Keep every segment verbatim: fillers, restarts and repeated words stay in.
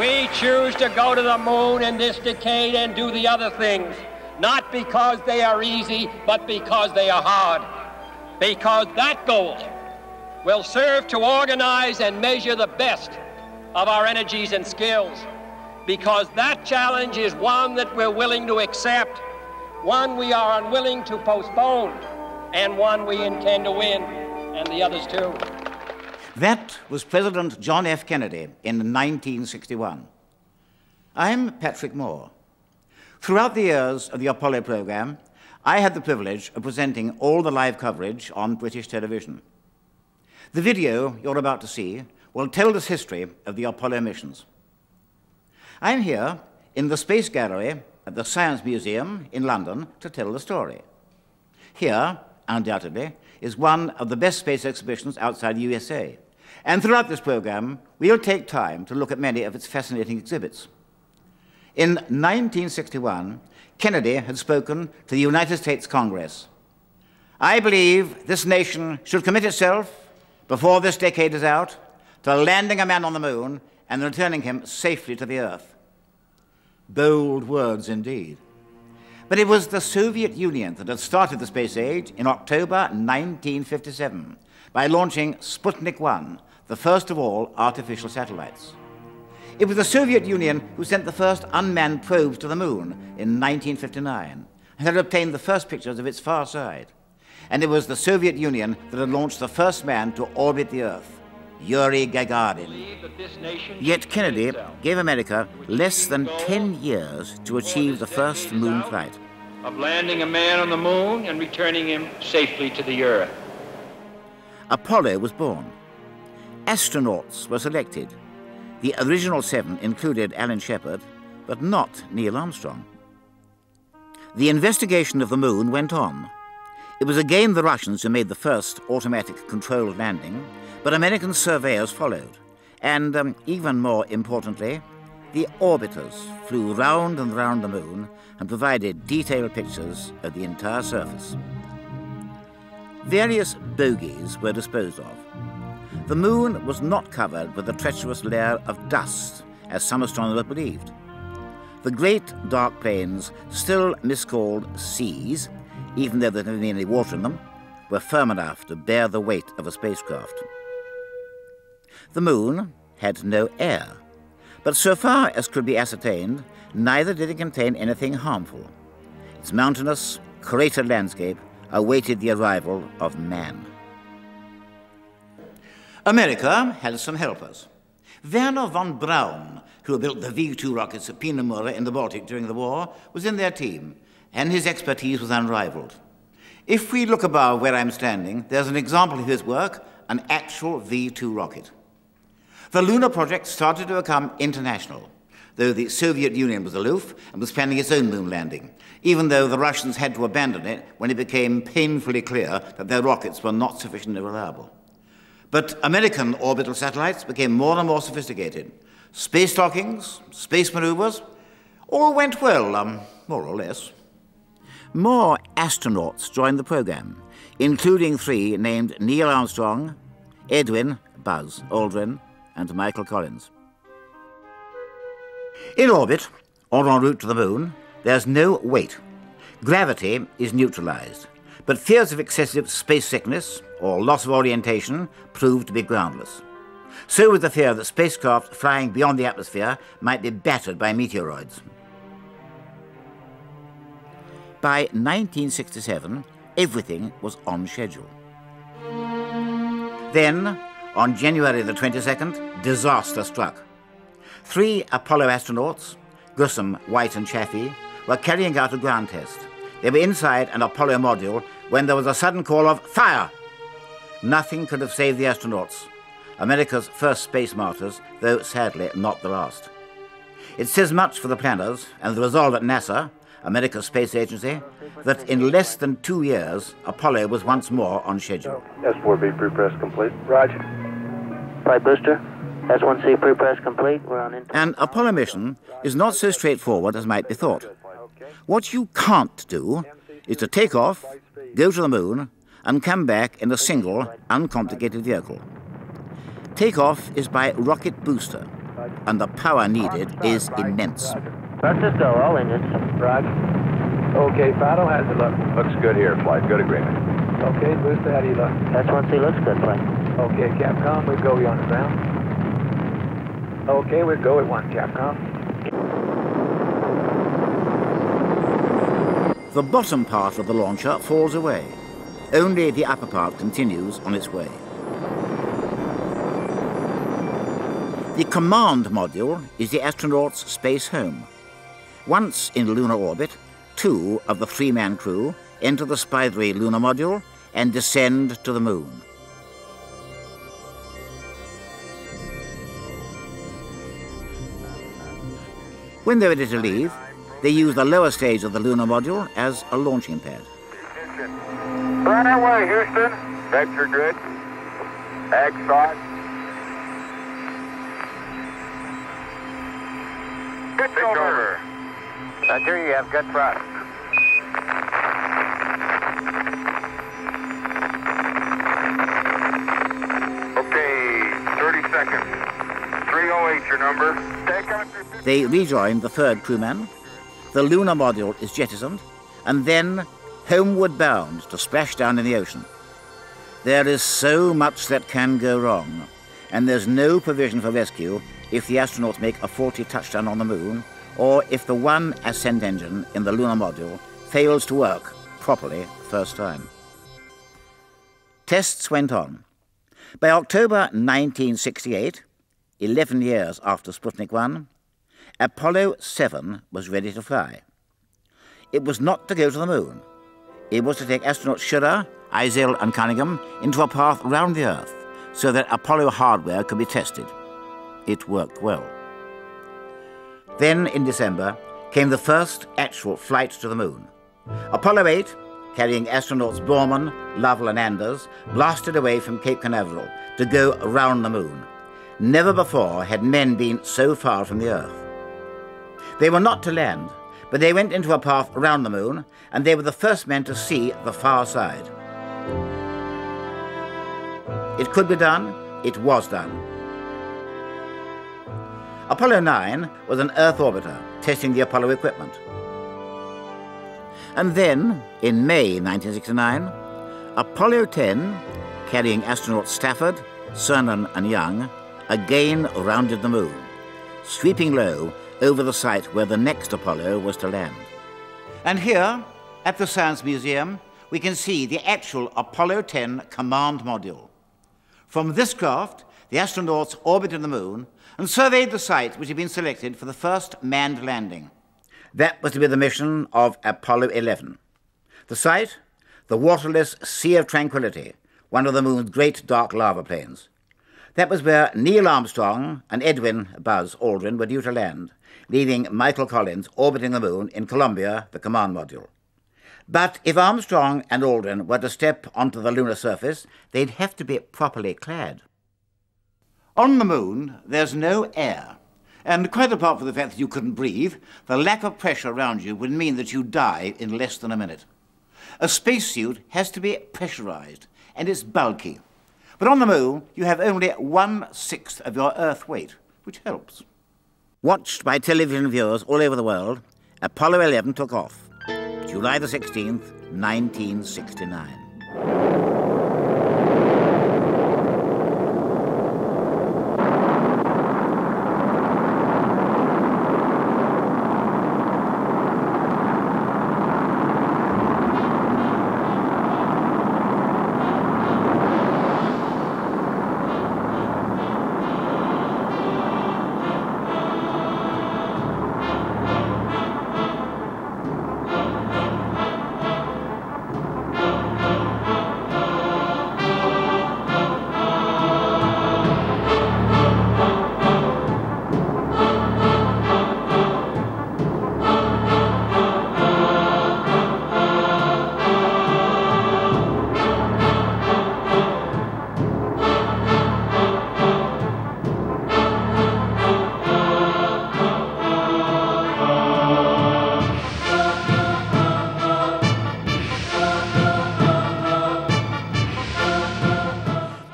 We choose to go to the moon in this decade and do the other things, not because they are easy, but because they are hard. Because that goal will serve to organize and measure the best of our energies and skills. Because that challenge is one that we're willing to accept, one we are unwilling to postpone, and one we intend to win, and the others too. That was President John F. Kennedy in nineteen sixty-one. I'm Patrick Moore. Throughout the years of the Apollo program, I had the privilege of presenting all the live coverage on British television. The video you're about to see will tell this history of the Apollo missions. I'm here in the Space Gallery at the Science Museum in London to tell the story. Here, undoubtedly, is one of the best space exhibitions outside the U S A. And throughout this program, we'll take time to look at many of its fascinating exhibits. In nineteen sixty-one, Kennedy had spoken to the United States Congress. I believe this nation should commit itself, before this decade is out, to landing a man on the moon and returning him safely to the Earth. Bold words indeed. But it was the Soviet Union that had started the space age in October nineteen fifty-seven by launching Sputnik one, the first of all artificial satellites. It was the Soviet Union who sent the first unmanned probes to the moon in nineteen fifty-nine and had obtained the first pictures of its far side. And it was the Soviet Union that had launched the first man to orbit the Earth, Yuri Gagarin. Yet Kennedy gave America less than ten years to achieve the first moon flight. Of landing a man on the moon and returning him safely to the Earth. Apollo was born. Astronauts were selected. The original seven included Alan Shepard, but not Neil Armstrong. The investigation of the moon went on. It was again the Russians who made the first automatic controlled landing, but American surveyors followed. And um, even more importantly, the orbiters flew round and round the moon and provided detailed pictures of the entire surface. Various bogies were disposed of. The moon was not covered with a treacherous layer of dust, as some astronomers believed. The great dark plains, still miscalled seas, even though there didn't be any water in them, were firm enough to bear the weight of a spacecraft. The moon had no air, but so far as could be ascertained, neither did it contain anything harmful. Its mountainous, cratered landscape awaited the arrival of man. America had some helpers. Werner von Braun, who built the V two rockets at Peenemünde in the Baltic during the war, was in their team, and his expertise was unrivaled. If we look above where I'm standing, there's an example of his work, an actual V two rocket. The lunar project started to become international, though the Soviet Union was aloof and was planning its own moon landing, even though the Russians had to abandon it when it became painfully clear that their rockets were not sufficiently reliable. But American orbital satellites became more and more sophisticated. Space dockings, space maneuvers, all went well, um, more or less. More astronauts joined the program, including three named Neil Armstrong, Edwin Buzz Aldrin, and Michael Collins. In orbit, or en route to the moon, there's no weight. Gravity is neutralized, but fears of excessive space sickness or loss of orientation proved to be groundless. So was the fear that spacecraft flying beyond the atmosphere might be battered by meteoroids. By nineteen sixty-seven, everything was on schedule. Then, On January the twenty-second, disaster struck. Three Apollo astronauts, Grissom, White and Chaffee, were carrying out a ground test. They were inside an Apollo module when there was a sudden call of fire. Nothing could have saved the astronauts, America's first space martyrs, though sadly not the last. It says much for the planners and the resolve at NASA, America's space agency, that in less than two years, Apollo was once more on schedule. S four B pre-press complete. Roger. Flight booster. S one C pre-press complete. We're on. An Apollo mission is not so straightforward as might be thought. What you can't do is to take off, go to the moon, and come back in a single, uncomplicated vehicle. Takeoff is by rocket booster, and the power needed is immense. Let's just go, all engines. Roger. Okay, Fido, how's it look? Looks good here, Flight. Good agreement. Okay, Booster, how do you look? S one C looks good, Flight. Okay, Capcom, we go, you on the ground. Okay, we go at one, Capcom. The bottom part of the launcher falls away. Only the upper part continues on its way. The command module is the astronauts' space home. Once in lunar orbit, two of the three-man crew enter the spidery lunar module and descend to the moon. When they're ready to leave, they use the lower stage of the lunar module as a launching pad. Right away, Houston. Venture grid. Exxon. Good over. Roger, you have good thrust. Okay, thirty seconds. three oh eight, your number. Take off your... They rejoin the third crewman. The lunar module is jettisoned, and then homeward bound to splash down in the ocean. There is so much that can go wrong, and there's no provision for rescue if the astronauts make a faulty touchdown on the moon, or if the one ascent engine in the lunar module fails to work properly first time. Tests went on. By October nineteen sixty-eight, eleven years after Sputnik one, Apollo seven was ready to fly. It was not to go to the moon. It was to take astronauts Schirra, Eisel and Cunningham into a path round the Earth so that Apollo hardware could be tested. It worked well. Then, in December, came the first actual flight to the moon. Apollo eight, carrying astronauts Borman, Lovell and Anders, blasted away from Cape Canaveral to go around the moon. Never before had men been so far from the Earth. They were not to land, but they went into a path around the moon, and they were the first men to see the far side. It could be done. It was done. Apollo nine was an Earth orbiter testing the Apollo equipment. And then, in May nineteen sixty-nine, Apollo ten, carrying astronauts Stafford, Cernan and Young, again rounded the moon, sweeping low over the site where the next Apollo was to land. And here, at the Science Museum, we can see the actual Apollo ten command module. From this craft, the astronauts orbited the moon and surveyed the site which had been selected for the first manned landing. That was to be the mission of Apollo eleven. The site, the waterless Sea of Tranquility, one of the moon's great dark lava plains. That was where Neil Armstrong and Edwin Buzz Aldrin were due to land, leaving Michael Collins orbiting the moon in Columbia, the command module. But if Armstrong and Aldrin were to step onto the lunar surface, they'd have to be properly clad. On the moon, there's no air, and quite apart from the fact that you couldn't breathe, the lack of pressure around you would mean that you die in less than a minute. A spacesuit has to be pressurized, and it's bulky. But on the moon, you have only one-sixth of your Earth weight, which helps. Watched by television viewers all over the world, Apollo eleven took off, July the sixteenth, nineteen sixty-nine.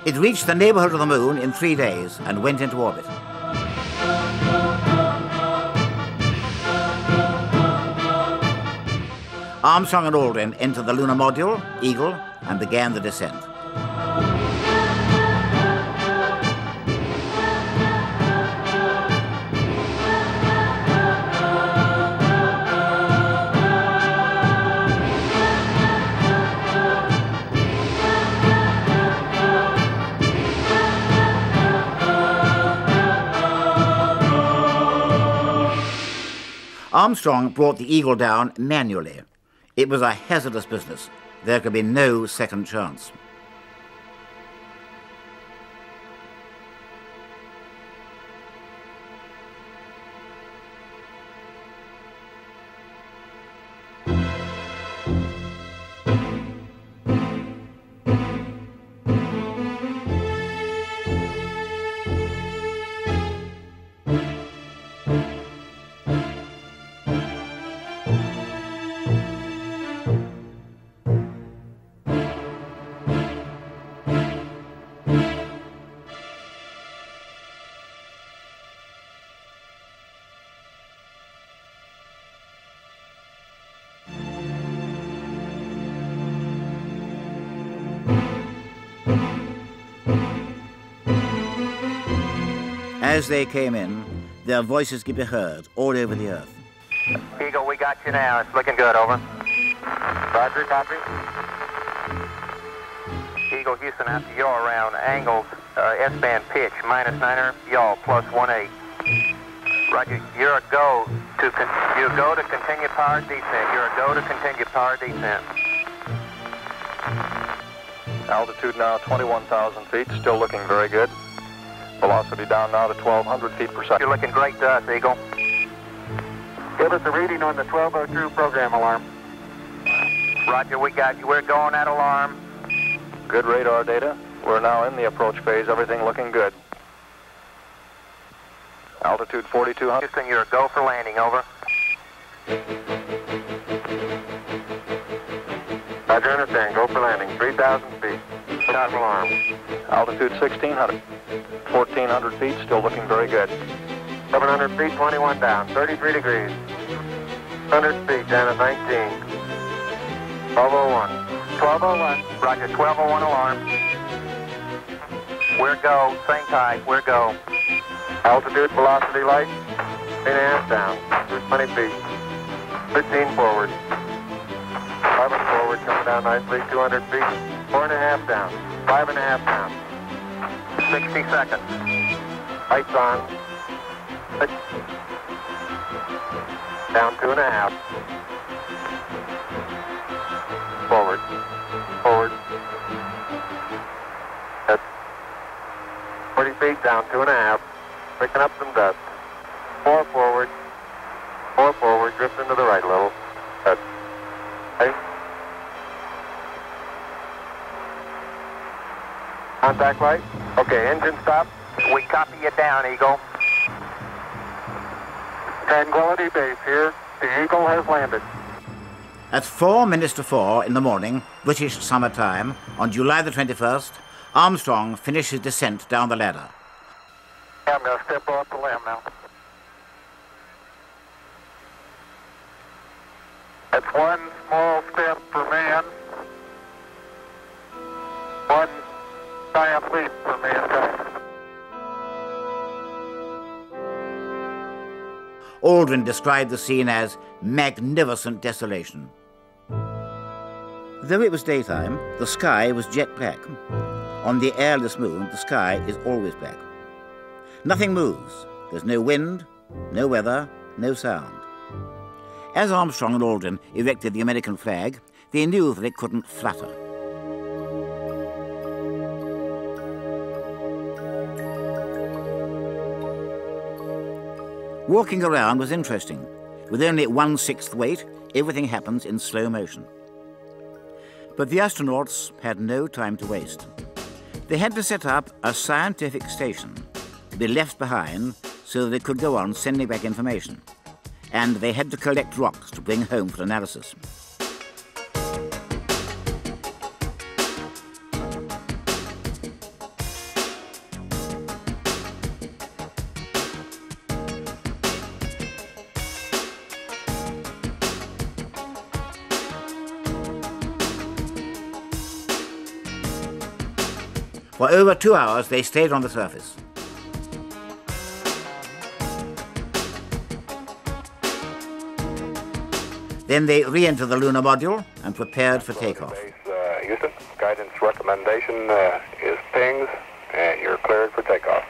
It reached the neighborhood of the moon in three days and went into orbit. Armstrong and Aldrin entered the lunar module, Eagle, and began the descent. Armstrong brought the Eagle down manually. It was a hazardous business. There could be no second chance. As they came in, their voices could be heard all over the earth. Eagle, we got you now. It's looking good, over. Roger, copy. Eagle, Houston, out to yaw around angled uh, S-band pitch, minus niner, yaw, plus one eight. Roger, you're a go to con you go to continue power descent. You're a go to continue power descent. Altitude now twenty-one thousand feet, still looking very good. Velocity down now to twelve hundred feet per second. You're looking great to us, Eagle. Give us a reading on the twelve oh two program alarm. Roger, we got you. We're going at alarm. Good radar data. We're now in the approach phase. Everything looking good. Altitude forty-two hundred. Houston, you're a go for landing, over. Roger, understand. Go for landing. three thousand feet. Shot alarm. Altitude sixteen hundred. fourteen hundred feet, still looking very good. seven hundred feet, twenty-one down, thirty-three degrees. one hundred feet, down at nineteen. twelve oh one. twelve oh one. Roger, twelve oh one alarm. We're go, same tide, we're go. Altitude, velocity light, three and a half down, twenty feet. fifteen forward. Carbon forward, coming down nicely, two hundred feet. four and a half down, five and a half down. sixty seconds. Lights on. Six. Down two and a half. Forward. Forward. Dust. forty feet down two and a half. Picking up some dust. Four forward. Four forward. Drifting to the right a little. Dust. Eight. Contact light. Okay, engine stop. We copy you down, Eagle. Tranquility Base here. The Eagle has landed. At four minutes to four in the morning, British summer time, on July the twenty-first, Armstrong finished his descent down the ladder. I'm going to step off the limb now. That's one small step for man. One giant leap for mankind. Aldrin described the scene as magnificent desolation. Though it was daytime, the sky was jet black. On the airless moon, the sky is always black. Nothing moves. There's no wind, no weather, no sound. As Armstrong and Aldrin erected the American flag, they knew that it couldn't flutter. Walking around was interesting. With only one-sixth weight, everything happens in slow motion. But the astronauts had no time to waste. They had to set up a scientific station to be left behind so that they could go on sending back information. And they had to collect rocks to bring home for analysis. For over two hours, they stayed on the surface. Then they re-entered the lunar module and prepared for takeoff. Uh, Houston, guidance recommendation uh, is pings, and you're cleared for takeoff.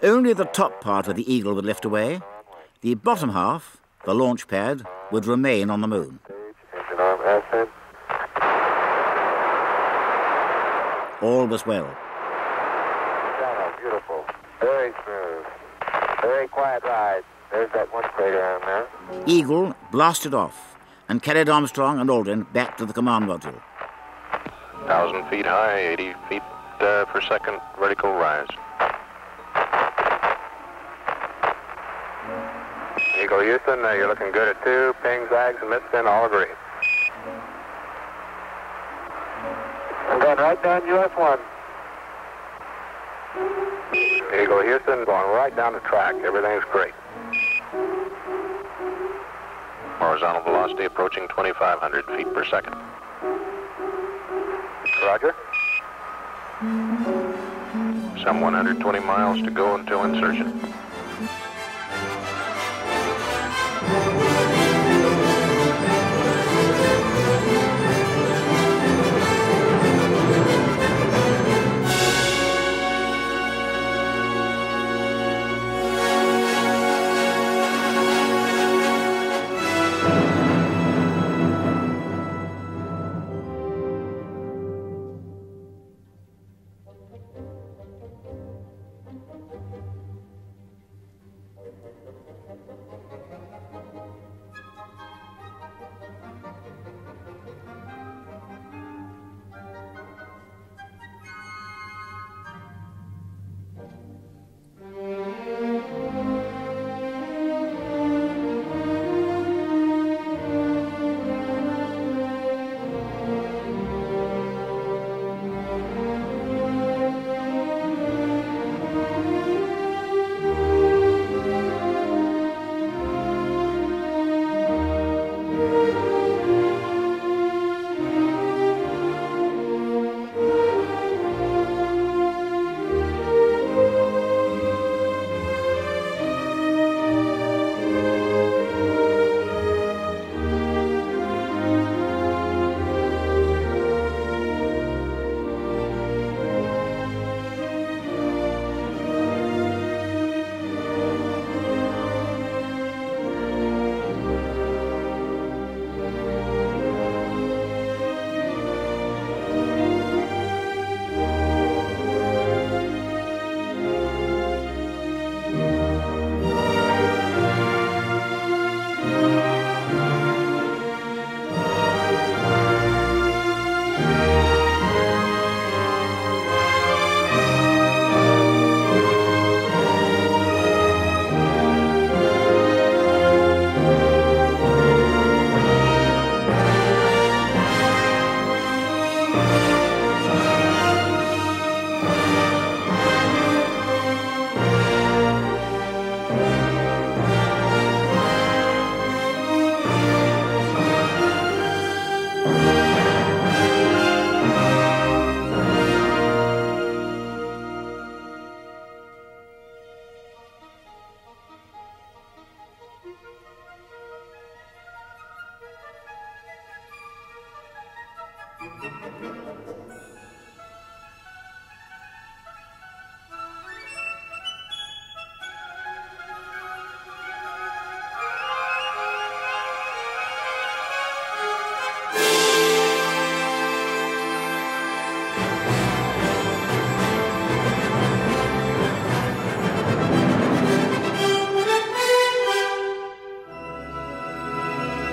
Only the top part of the Eagle would lift away. The bottom half, the launch pad, would remain on the moon. Engine arm ascent. All was well. Beautiful, very smooth, very quiet ride. There's that one crater on there. Eagle blasted off and carried Armstrong and Aldrin back to the command module. one thousand feet high, eighty feet uh, per second vertical rise. Eagle Houston, uh, you're looking good at two. Ping, zags, and misspin, all agree. I'm going right down U S one. Eagle Houston, going right down the track. Everything's great. Horizontal velocity approaching twenty-five hundred feet per second. Roger. Some one hundred twenty miles to go until insertion.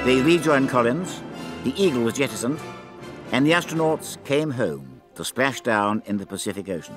They rejoined Collins, the Eagle was jettisoned, and the astronauts came home to splash down in the Pacific Ocean.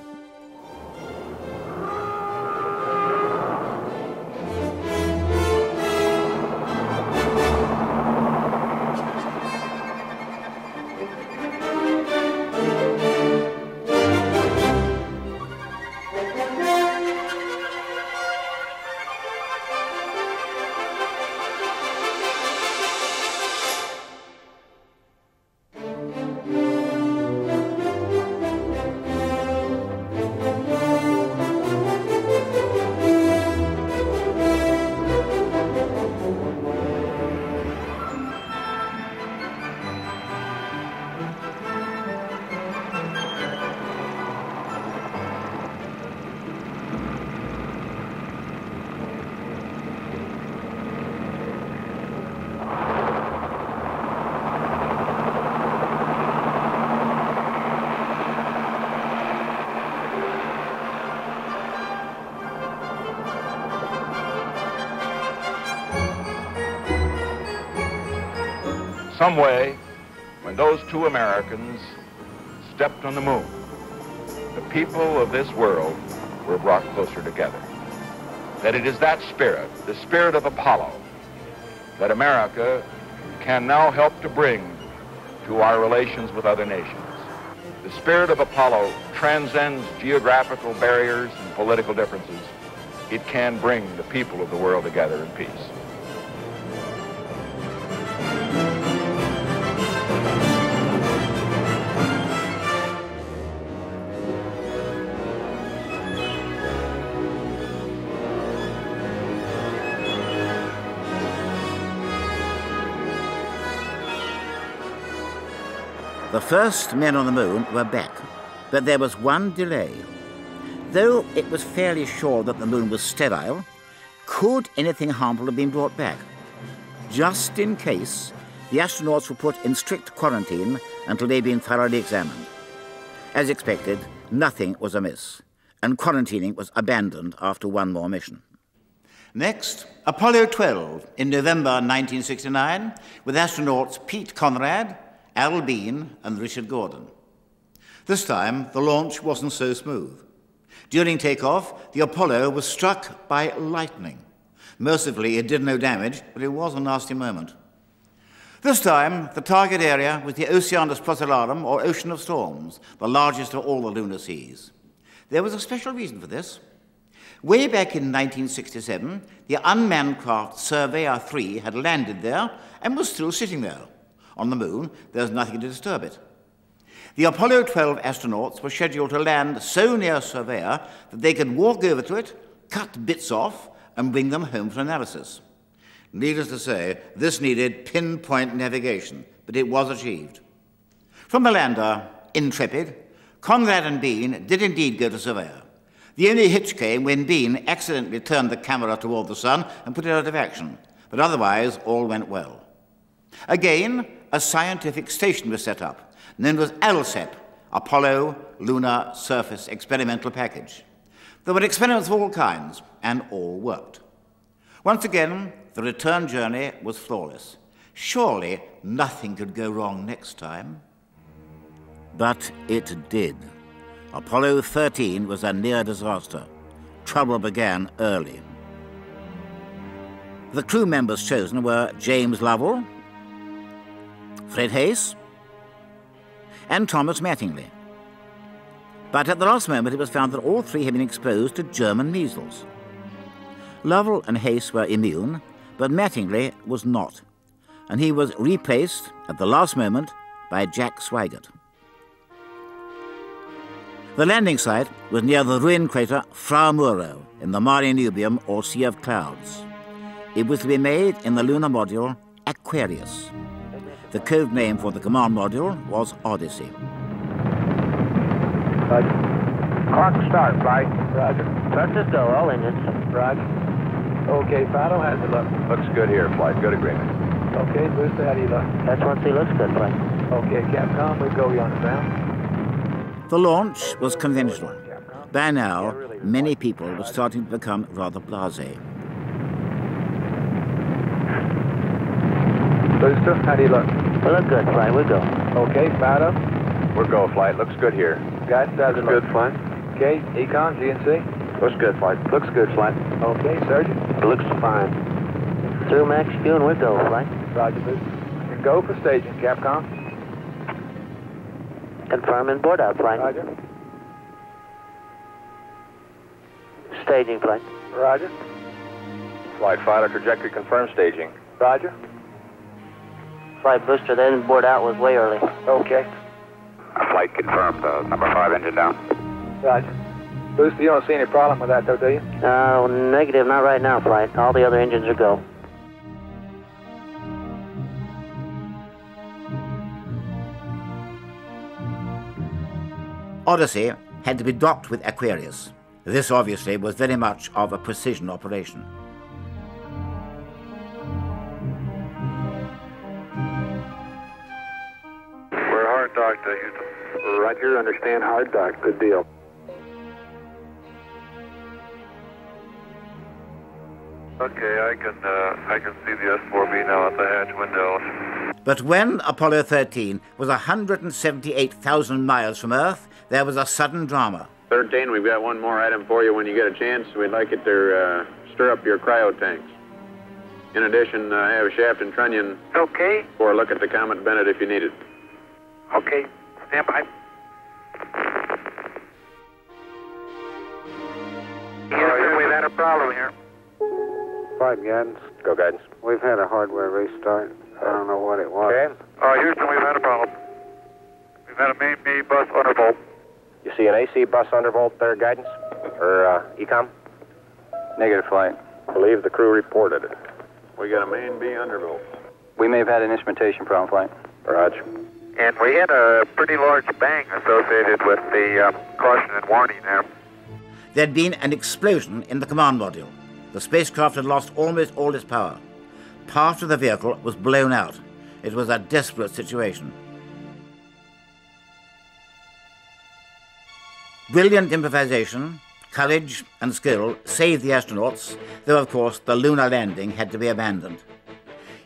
some way, when those two Americans stepped on the moon, the people of this world were brought closer together. That it is that spirit, the spirit of Apollo, that America can now help to bring to our relations with other nations. The spirit of Apollo transcends geographical barriers and political differences. It can bring the people of the world together in peace. The first men on the moon were back, but there was one delay. Though it was fairly sure that the moon was sterile, could anything harmful have been brought back? Just in case, the astronauts were put in strict quarantine until they'd been thoroughly examined. As expected, nothing was amiss, and quarantining was abandoned after one more mission. Next, Apollo twelve in November nineteen sixty-nine, with astronauts Pete Conrad, Al Bean and Richard Gordon. This time, the launch wasn't so smooth. During takeoff, the Apollo was struck by lightning. Mercifully, it did no damage, but it was a nasty moment. This time, the target area was the Oceanus Procellarum, or Ocean of Storms, the largest of all the lunar seas. There was a special reason for this. Way back in nineteen sixty-seven, the unmanned craft Surveyor three had landed there and was still sitting there. On the moon, there's nothing to disturb it. The Apollo twelve astronauts were scheduled to land so near Surveyor that they could walk over to it, cut bits off, and bring them home for analysis. Needless to say, this needed pinpoint navigation, but it was achieved. From the lander, Intrepid, Conrad and Bean did indeed go to Surveyor. The only hitch came when Bean accidentally turned the camera toward the sun and put it out of action, but otherwise all went well. Again, a scientific station was set up, known as ALSEP, Apollo Lunar Surface Experimental Package. There were experiments of all kinds, and all worked. Once again, the return journey was flawless. Surely nothing could go wrong next time. But it did. Apollo thirteen was a near disaster. Trouble began early. The crew members chosen were James Lovell, Fred Hayes, and Thomas Mattingly. But at the last moment, it was found that all three had been exposed to German measles. Lovell and Hayes were immune, but Mattingly was not, and he was replaced at the last moment by Jack Swigert. The landing site was near the ruined crater Fra Mauro in the Mare Nubium, or Sea of Clouds. It was to be made in the lunar module Aquarius. The code name for the command module was Odyssey. Roger. Clock start, right? Roger. Start the go, all engines. Roger. Okay, Fado, how's it look? Looks good here, Flight. Good agreement. Okay, Booster, how do you look? That's once he looks good, Flight. Okay, Capcom, we go on the ground. The launch was conventional. By now, many people were starting to become rather blasé. Booster, how do you look? We look good, Flight. We'll go. Okay, Fado. We'll go, Flight. Looks good here. Guys, how's it look? Good, Flight. Okay, Econ, G N C. Looks good, Flight. Looks good, Flight. Okay, Sergeant. It looks fine. Two max fuel, and we'll go, Flight. Roger, Booster. Go for staging, Capcom. Confirm and board out, Flight. Roger. Staging, Flight. Roger. Flight Fado, trajectory confirmed staging. Roger. Flight Booster, the engine board out was way early. Okay. Flight confirmed. Uh, number five engine down. Roger. Booster, you don't see any problem with that, though, do you? Uh, negative, not right now, Flight. All the other engines are go. Odyssey had to be docked with Aquarius. This obviously was very much of a precision operation. Doctor, Roger, understand hard dock, good deal. Okay, I can uh, I can see the S four B now at the hatch window. But when Apollo thirteen was one hundred seventy-eight thousand miles from Earth, there was a sudden drama. thirteen, we've got one more item for you when you get a chance. We'd like it to uh, stir up your cryo tanks. In addition, I have Shaft and Trunnion. Okay. For a look at the Comet Bennett if you need it. Okay. Stand by. Uh, we've had a problem here. Five guidance. Go guidance. We've had a hardware restart. I don't know what it was. Okay. Uh, Houston, we've had a problem. We've had a main B bus undervolt. You see an A C bus undervolt there, guidance? Or uh, E COM? Negative flight. I believe the crew reported it. We got a main B undervolt. We may have had an instrumentation problem, flight. Roger. And we had a pretty large bang associated with the um, caution and warning there. There'd been an explosion in the command module. The spacecraft had lost almost all its power. Part of the vehicle was blown out. It was a desperate situation. Brilliant improvisation, courage and skill saved the astronauts, though of course the lunar landing had to be abandoned.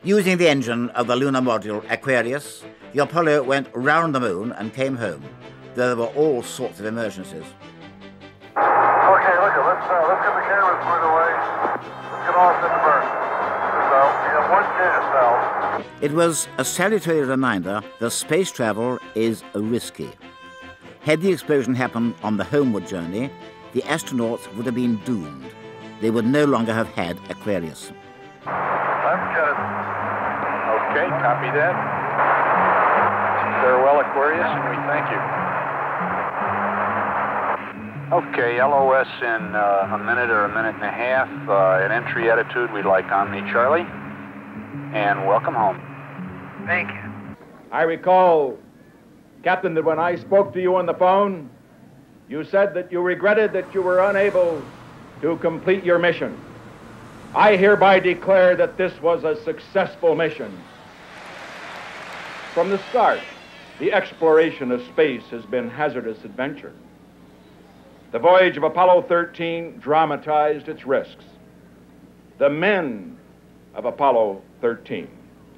Using the engine of the lunar module Aquarius, the Apollo went round the moon and came home, though there were all sorts of emergencies. Okay, look, let's, uh, let's get the cameras put away. Let's get off in the burn. So, we have one chance now. It was a salutary reminder that space travel is risky. Had the explosion happened on the homeward journey, the astronauts would have been doomed. They would no longer have had Aquarius. I'm good. Okay, copy that. Farewell, Aquarius, and we thank you. Okay, L O S in uh, a minute or a minute and a half. Uh, at entry attitude, we'd like Omni Charlie. And welcome home. Thank you. I recall, Captain, that when I spoke to you on the phone, you said that you regretted that you were unable to complete your mission. I hereby declare that this was a successful mission. From the start, the exploration of space has been hazardous adventure. The voyage of Apollo thirteen dramatized its risks. The men of Apollo thirteen,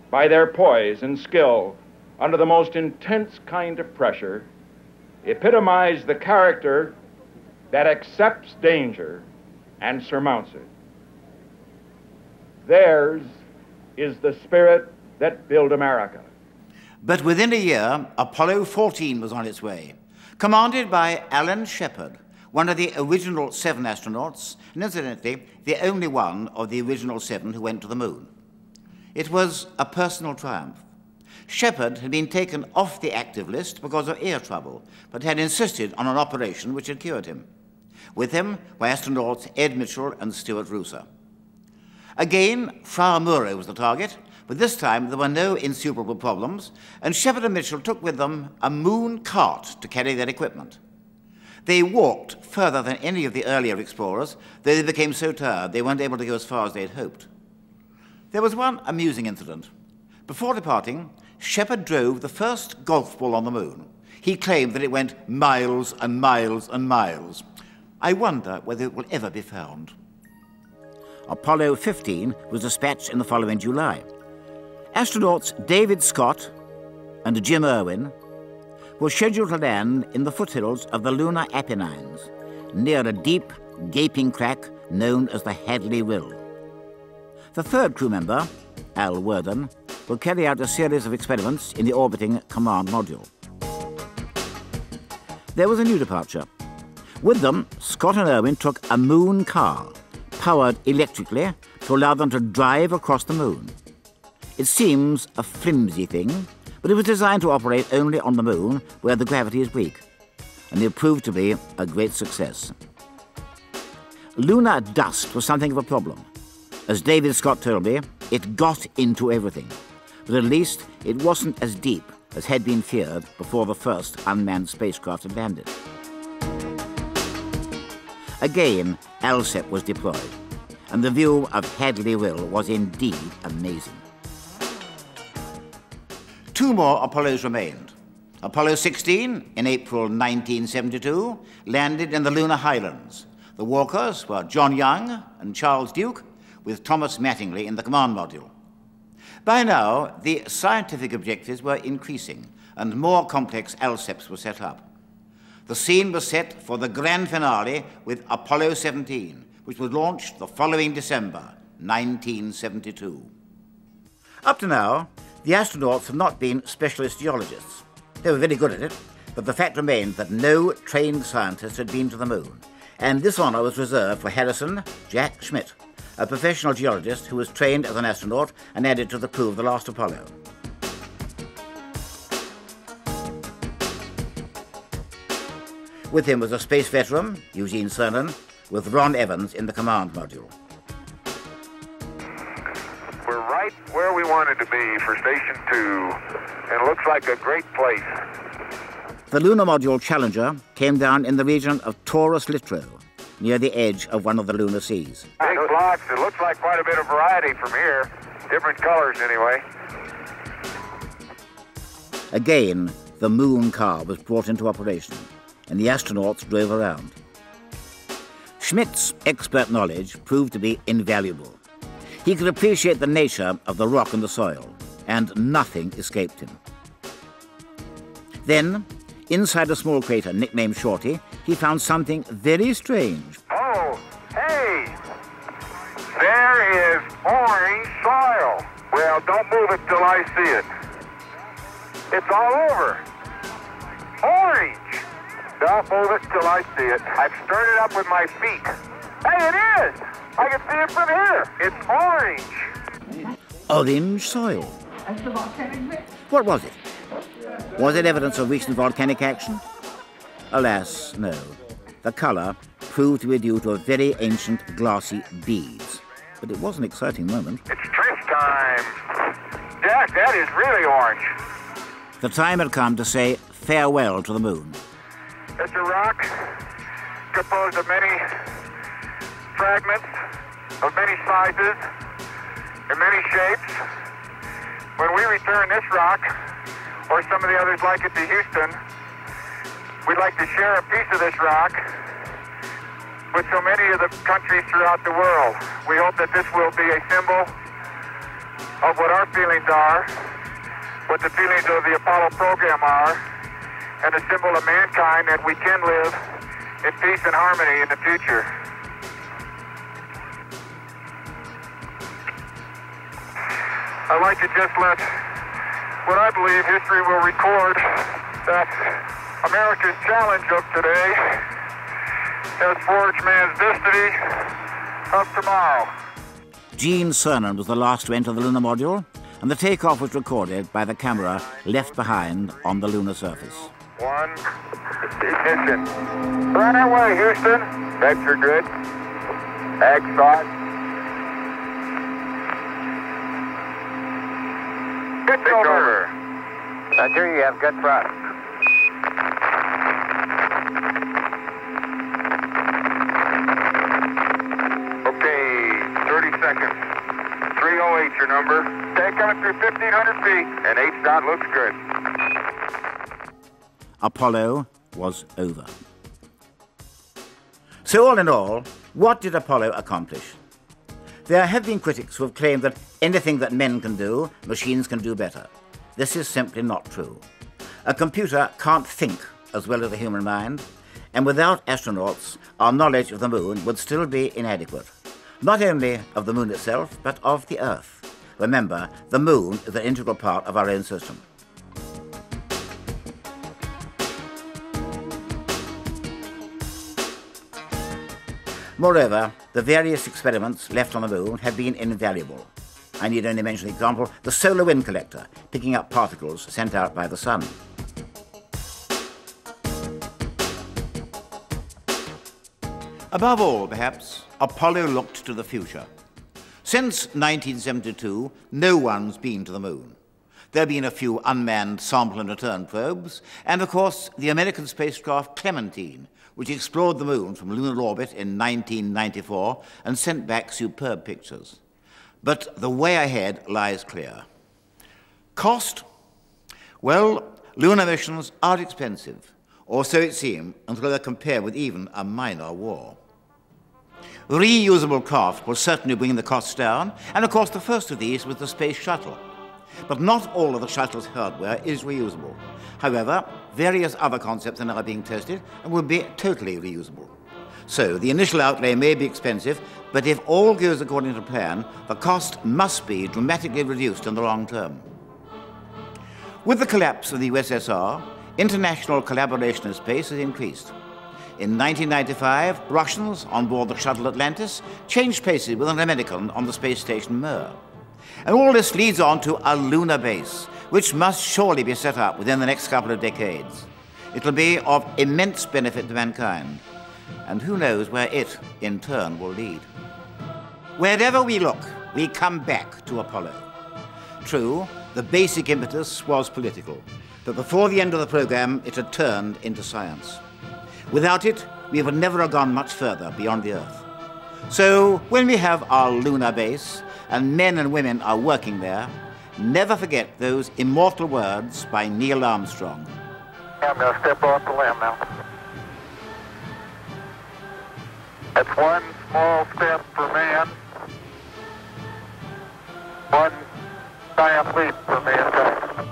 by their poise and skill, under the most intense kind of pressure, epitomize the character that accepts danger and surmounts it. Theirs is the spirit that built America. But within a year, Apollo fourteen was on its way, commanded by Alan Shepard, one of the original seven astronauts, and incidentally, the only one of the original seven who went to the moon. It was a personal triumph. Shepard had been taken off the active list because of ear trouble, but had insisted on an operation which had cured him. With him were astronauts Ed Mitchell and Stuart Rooser. Again, Fra Mauro was the target, but this time there were no insuperable problems, and Shepard and Mitchell took with them a moon cart to carry their equipment. They walked further than any of the earlier explorers, though they became so tired they weren't able to go as far as they had hoped. There was one amusing incident. Before departing, Shepard drove the first golf ball on the moon. He claimed that it went miles and miles and miles. I wonder whether it will ever be found. Apollo fifteen was dispatched in the following July. Astronauts David Scott and Jim Irwin were scheduled to land in the foothills of the lunar Apennines, near a deep, gaping crack known as the Hadley Rille. The third crew member, Al Worden, will carry out a series of experiments in the orbiting command module. There was a new departure. With them, Scott and Irwin took a moon car, powered electrically to allow them to drive across the moon. It seems a flimsy thing, but it was designed to operate only on the moon where the gravity is weak, and it proved to be a great success. Lunar dust was something of a problem. As David Scott told me, it got into everything. But at least it wasn't as deep as had been feared before the first unmanned spacecraft had landed. Again, ALSEP was deployed, and the view of Hadley Rille was indeed amazing. Two more Apollos remained. Apollo sixteen, in April nineteen seventy-two, landed in the lunar highlands. The walkers were John Young and Charles Duke, with Thomas Mattingly in the command module. By now, the scientific objectives were increasing, and more complex ALSEPs were set up. The scene was set for the grand finale with Apollo seventeen, which was launched the following December, nineteen seventy-two. Up to now, the astronauts have not been specialist geologists. They were very good at it, but the fact remained that no trained scientist had been to the moon, and this honour was reserved for Harrison Jack Schmidt, a professional geologist who was trained as an astronaut and added to the crew of the last Apollo. With him was a space veteran, Eugene Cernan, with Ron Evans in the command module. We're right where we wanted to be for Station two, and it looks like a great place. The lunar module Challenger came down in the region of Taurus Littrow, near the edge of one of the lunar seas. Big blocks. It looks like quite a bit of variety from here. Different colors, anyway. Again, the moon car was brought into operation, and the astronauts drove around. Schmidt's expert knowledge proved to be invaluable. He could appreciate the nature of the rock and the soil, and nothing escaped him. Then, inside a small crater nicknamed Shorty, he found something very strange. Oh, hey! There is orange soil. Well, don't move it till I see it. It's all over. Orange! Don't move it till I see it. I've stirred it up with my feet. Hey, it is! I can see it from here. It's orange. Orange soil. That's the volcanic mix. What was it? Was it evidence of recent volcanic action? Alas, no. The colour proved to be due to a very ancient glassy beads. But it was an exciting moment. It's trick time. Jack, that is really orange. The time had come to say farewell to the moon. It's a rock composed of many fragments of many sizes and many shapes. When we return this rock, or some of the others like it, to Houston, we'd like to share a piece of this rock with so many of the countries throughout the world. We hope that this will be a symbol of what our feelings are, what the feelings of the Apollo program are, and a symbol of mankind that we can live in peace and harmony in the future. I'd like to just let what I believe history will record, that America's challenge of today has forged man's destiny of tomorrow. Gene Cernan was the last to enter the lunar module, and the takeoff was recorded by the camera left behind on the lunar surface. One, ignition. Right away, Houston. Venture good. Exxon. Good over. Now, here you have good thrust. Okay, thirty seconds. three oh eight, your number. Stay coming through fifteen hundred feet, and H dot looks good. Apollo was over. So all in all, what did Apollo accomplish? There have been critics who have claimed that anything that men can do, machines can do better. This is simply not true. A computer can't think as well as a human mind, and without astronauts, our knowledge of the moon would still be inadequate, not only of the moon itself, but of the Earth. Remember, the moon is an integral part of our own system. Moreover, the various experiments left on the moon have been invaluable. I need only mention, for example, the solar wind collector, picking up particles sent out by the sun. Above all, perhaps, Apollo looked to the future. Since nineteen seventy-two, no one's been to the moon. There have been a few unmanned sample and return probes, and of course, the American spacecraft Clementine, which explored the moon from lunar orbit in nineteen ninety-four and sent back superb pictures. But the way ahead lies clear. Cost? Well, lunar missions are expensive, or so it seemed, until they're compared with even a minor war. Reusable craft will certainly bring the costs down, and of course the first of these was the space shuttle, But not all of the shuttle's hardware is reusable. However, various other concepts are now being tested and will be totally reusable. So the initial outlay may be expensive, but if all goes according to plan, the cost must be dramatically reduced in the long term. With the collapse of the U S S R, international collaboration in space has increased. In nineteen ninety-five, Russians on board the shuttle Atlantis changed places with an American on the space station Mir. And all this leads on to a lunar base, which must surely be set up within the next couple of decades. It'll be of immense benefit to mankind. And who knows where it, in turn, will lead. Wherever we look, we come back to Apollo. True, the basic impetus was political, but before the end of the program, it had turned into science. Without it, we would never have gone much further beyond the Earth. So when we have our lunar base, and men and women are working there, never forget those immortal words by Neil Armstrong. I'm going to step off the limb now. That's one small step for man, one giant leap for mankind.